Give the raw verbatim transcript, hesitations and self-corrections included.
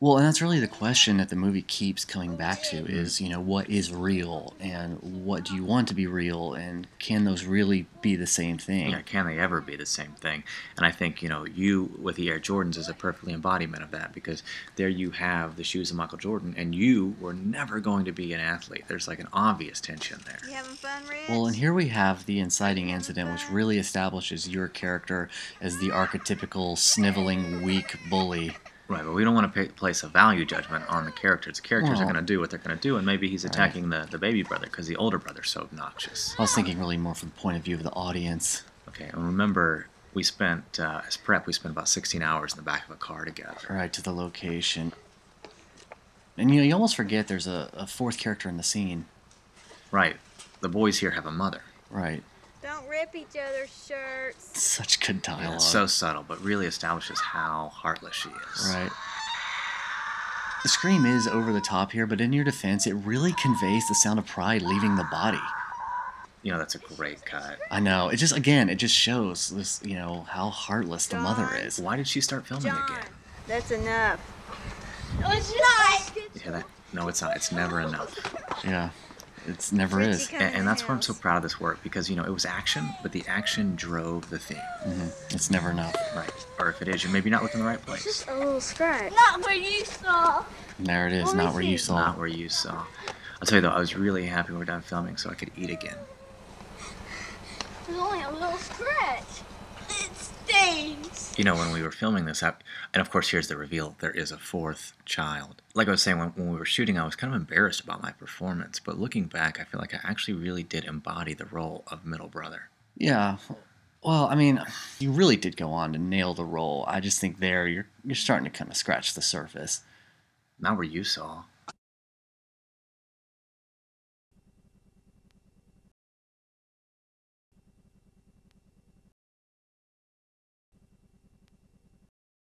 Well, and that's really the question that the movie keeps coming back to is, you know, what is real and what do you want to be real, and can those really be the same thing? Yeah, can they ever be the same thing? And I think, you know, you with the Air Jordans is a perfect embodiment of that, because there you have the shoes of Michael Jordan and you were never going to be an athlete. There's like an obvious tension there. You having fun, Rich? Well, and here we have the inciting incident which really establishes your character as the archetypical sniveling weak bully. Right, but we don't want to pay, place a value judgment on the characters. The characters well, are going to do what they're going to do, and maybe he's attacking right. the, the baby brother because the older brother's so obnoxious. I was thinking really more from the point of view of the audience. Okay, and remember, we spent, uh, as prep, we spent about sixteen hours in the back of a car together. Right, to the location. And you know, you almost forget there's a, a fourth character in the scene. Right, the boys here have a mother. Right. Don't rip each other's shirts. Such good dialogue. Yeah, so subtle, but really establishes how heartless she is. Right. The scream is over the top here, but in your defense, it really conveys the sound of pride leaving the body. You know, that's a great cut. I know. It just, again, it just shows this, you know, how heartless John. the mother is. Why did she start filming John, again? That's enough. No, it's not. You hear that? No, it's not. It's never enough. Yeah. It's never is. And, and that's why I'm so proud of this work, because, you know, it was action, but the action drove the theme. Mm-hmm. It's never enough. Right. Or if it is, you're maybe not looking in the right place. It's just a little scratch. Not where you saw. There it is. What not where it? you saw. Not where you saw. I'll tell you, though, I was really happy when we were done filming so I could eat again. There's only a little scratch. It stings. You know, when we were filming this, I, and of course, here's the reveal, there is a fourth child. Like I was saying, when, when we were shooting, I was kind of embarrassed about my performance, but looking back, I feel like I actually really did embody the role of middle brother. Yeah. Well, I mean, you really did go on to nail the role. I just think there, you're, you're starting to kind of scratch the surface. Not where you saw.